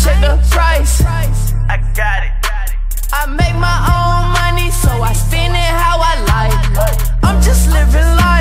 check the price. I got it. I make my own money, so I spend it how I like. I'm just living life.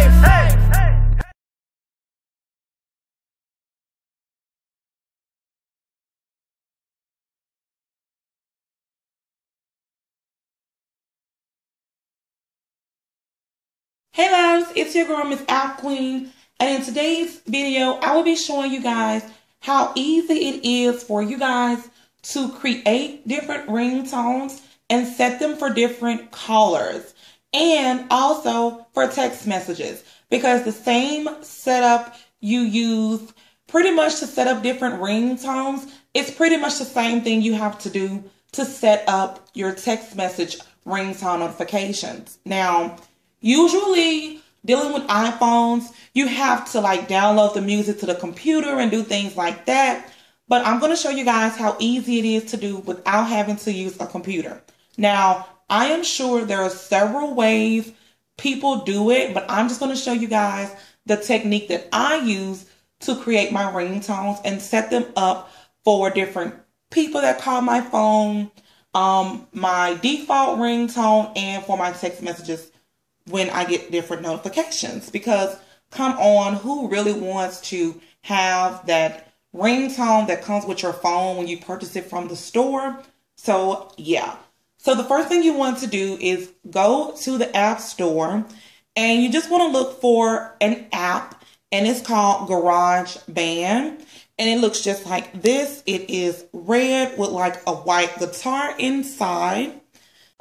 Hey loves, it's your girl MsAppQueen, and in today's video, I will be showing you guys how easy it is for you guys to create different ringtones and set them for different callers and also for text messages, because the same setup you use pretty much to set up different ringtones, it's pretty much the same thing you have to do to set up your text message ringtone notifications. Now, usually dealing with iPhones, you have to like download the music to the computer and do things like that. But I'm going to show you guys how easy it is to do without having to use a computer. Now, I am sure there are several ways people do it, but I'm just going to show you guys the technique that I use to create my ringtones and set them up for different people that call my phone, my default ringtone, and for my text messages when I get different notifications. Because come on, who really wants to have that ringtone that comes with your phone when you purchase it from the store? So yeah, so the first thing you want to do is go to the app store, and you just want to look for an app, and it's called GarageBand, and it looks just like this. It is red with like a white guitar inside.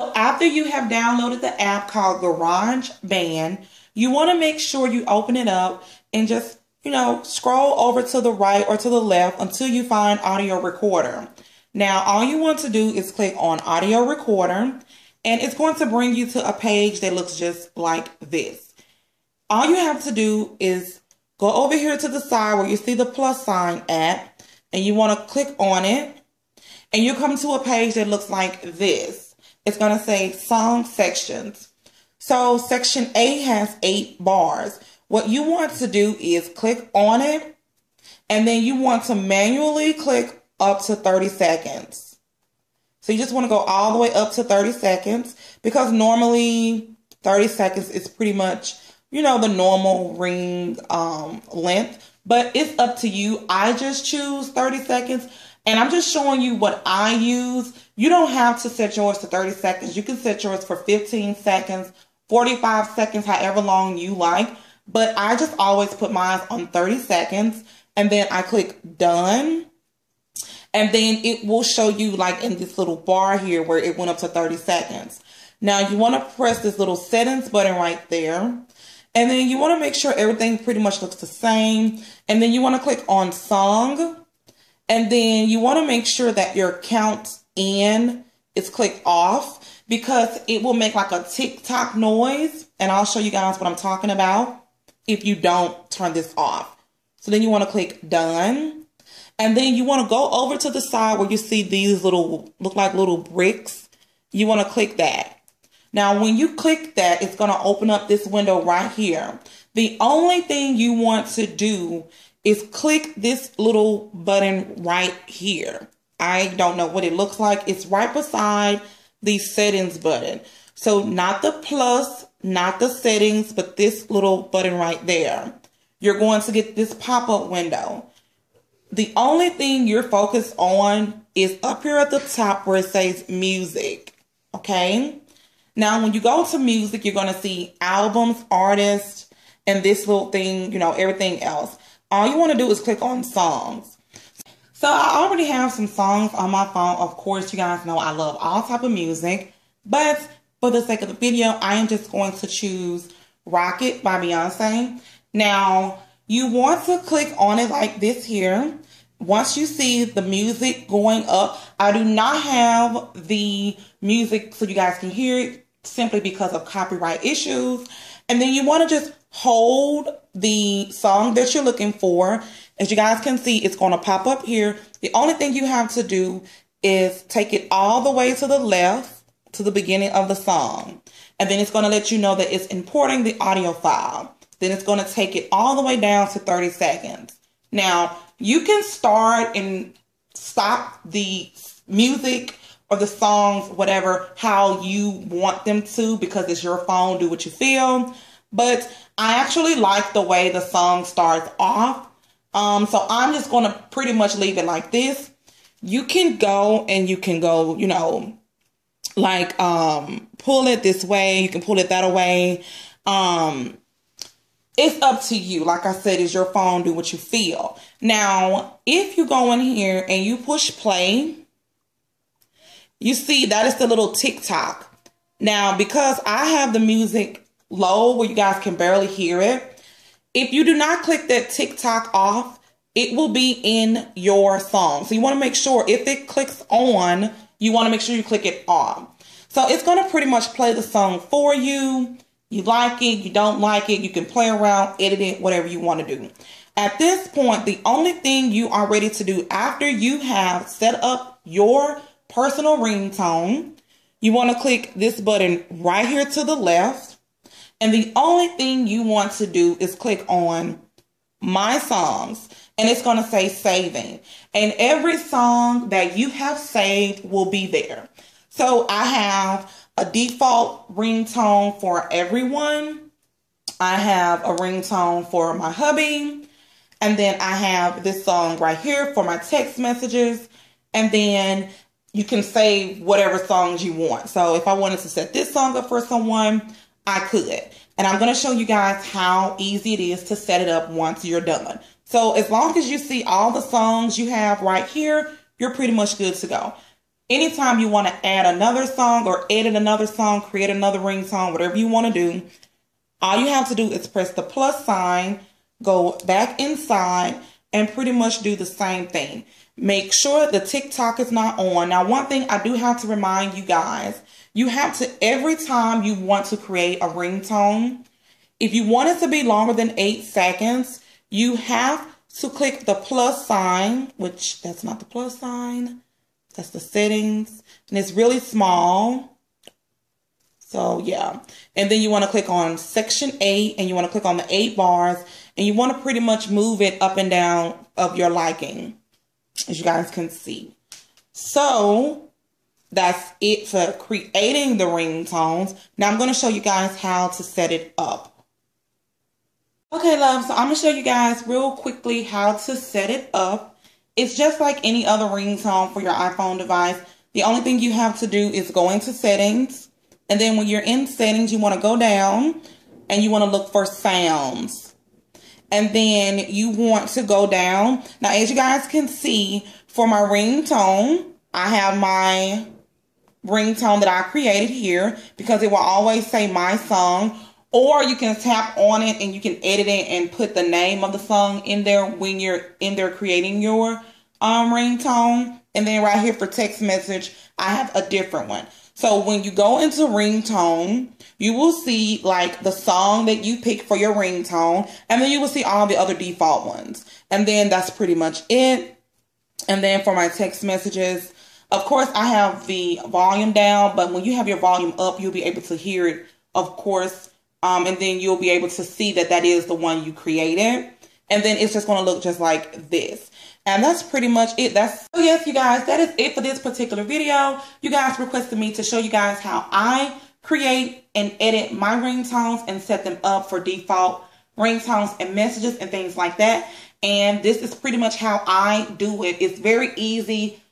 So after you have downloaded the app called GarageBand, you want to make sure you open it up and just, you know, scroll over to the right or to the left until you find audio recorder. Now, all you want to do is click on audio recorder, and it's going to bring you to a page that looks just like this. All you have to do is go over here to the side where you see the plus sign at, and you want to click on it, and you come to a page that looks like this. It's going to say song sections. So section A has 8 bars. What you want to do is click on it, and then you want to manually click up to 30 seconds. So you just want to go all the way up to 30 seconds, because normally 30 seconds is pretty much, you know, the normal ring length, but it's up to you. I just choose 30 seconds, and I'm just showing you what I use. You don't have to set yours to 30 seconds. You can set yours for 15 seconds, 45 seconds, however long you like. But I just always put mine on 30 seconds, and then I click done. And then it will show you like in this little bar here where it went up to 30 seconds. Now you want to press this little settings button right there. And then you want to make sure everything pretty much looks the same. And then you want to click on song. And then you want to make sure that your count in is clicked off, because it will make like a TikTok noise. And I'll show you guys what I'm talking about if you don't turn this off. So then you want to click done, and then you want to go over to the side where you see these little, look like little bricks. You want to click that. Now when you click that, it's going to open up this window right here. The only thing you want to do is click this little button right here. I don't know what it looks like. It's right beside the settings button. So not the plus, not the settings, but this little button right there. You're going to get this pop-up window. The only thing you're focused on is up here at the top where it says music. Okay. Now, when you go to music, you're going to see albums, artists, and this little thing, you know, everything else. All you want to do is click on songs. So I already have some songs on my phone. Of course, you guys know I love all type of music, but for the sake of the video, I am just going to choose Rocket by Beyoncé. Now, you want to click on it like this here. Once you see the music going up, I do not have the music so you guys can hear it simply because of copyright issues. And then you want to just hold the song that you're looking for. As you guys can see, it's going to pop up here. The only thing you have to do is take it all the way to the left, to the beginning of the song, and then it's going to let you know that it's importing the audio file. Then it's going to take it all the way down to 30 seconds. Now you can start and stop the music or the songs, whatever, how you want them to, because it's your phone, do what you feel. But I actually like the way the song starts off. So I'm just going to pretty much leave it like this. You can go and you can go, you know, like, pull it this way. You can pull it that way. It's up to you. Like I said, it's your phone. Do what you feel. Now, if you go in here and you push play, you see that is the little TikTok. Now, because I have the music low where you guys can barely hear it, if you do not click that TikTok off, it will be in your song. So you want to make sure if it clicks on, you want to make sure you click it off. So it's going to pretty much play the song for you. You like it, you don't like it, you can play around, edit it, whatever you want to do. At this point, the only thing you are ready to do after you have set up your personal ringtone, you want to click this button right here to the left. And the only thing you want to do is click on My Songs. And it's going to say saving. And every song that you have saved will be there. So I have a default ringtone for everyone. I have a ringtone for my hubby. And then I have this song right here for my text messages. And then you can save whatever songs you want. So if I wanted to set this song up for someone, I could. And I'm going to show you guys how easy it is to set it up once you're done. So as long as you see all the songs you have right here, you're pretty much good to go. Anytime you want to add another song or edit another song, create another ringtone, whatever you want to do, all you have to do is press the plus sign, go back inside, and pretty much do the same thing. Make sure the TikTok is not on. Now, one thing I do have to remind you guys, you have to, every time you want to create a ringtone, if you want it to be longer than 8 seconds, you have to click the plus sign, which that's not the plus sign. That's the settings. And it's really small. So, yeah. And then you want to click on section 8. And you want to click on the 8 bars. And you want to pretty much move it up and down of your liking, as you guys can see. So, that's it for creating the ringtones. Now, I'm going to show you guys how to set it up. Okay, love, so I'm going to show you guys real quickly how to set it up. It's just like any other ringtone for your iPhone device. The only thing you have to do is go into settings. And then when you're in settings, you want to go down and you want to look for sounds. And then you want to go down. Now, as you guys can see, for my ringtone, I have my ringtone that I created here because it will always say My Song. Or you can tap on it and you can edit it and put the name of the song in there when you're in there creating your ringtone. And then right here for text message, I have a different one. So when you go into ringtone, you will see like the song that you pick for your ringtone. And then you will see all the other default ones. And then that's pretty much it. And then for my text messages, of course, I have the volume down. But when you have your volume up, you'll be able to hear it, of course. And then you'll be able to see that that is the one you created. And then it's just going to look just like this. And that's pretty much it. So yes, you guys, that is it for this particular video. You guys requested me to show you guys how I create and edit my ringtones and set them up for default ringtones and messages and things like that. And this is pretty much how I do it. It's very easy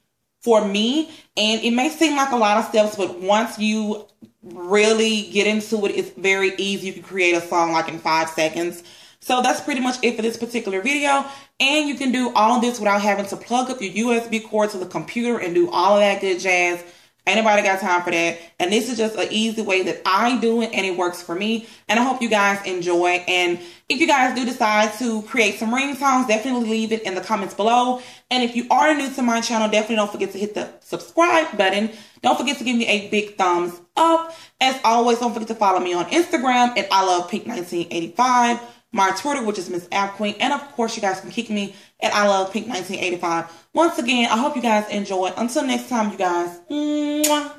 for me. And it may seem like a lot of steps, but once you really get into it, it's very easy. You can create a song like in 5 seconds. So that's pretty much it for this particular video. And you can do all this without having to plug up your USB cord to the computer and do all of that good jazz. Anybody got time for that? And this is just an easy way that I do it, and it works for me. And I hope you guys enjoy. And if you guys do decide to create some ringtones, definitely leave it in the comments below. And if you are new to my channel, definitely don't forget to hit the subscribe button. Don't forget to give me a big thumbs up. As always, don't forget to follow me on Instagram at I Love Pink 1985. My Twitter, which is MsAppQueen. And of course, you guys can kick me at I Love Pink 1985. Once again, I hope you guys enjoy. Until next time, you guys. Mwah.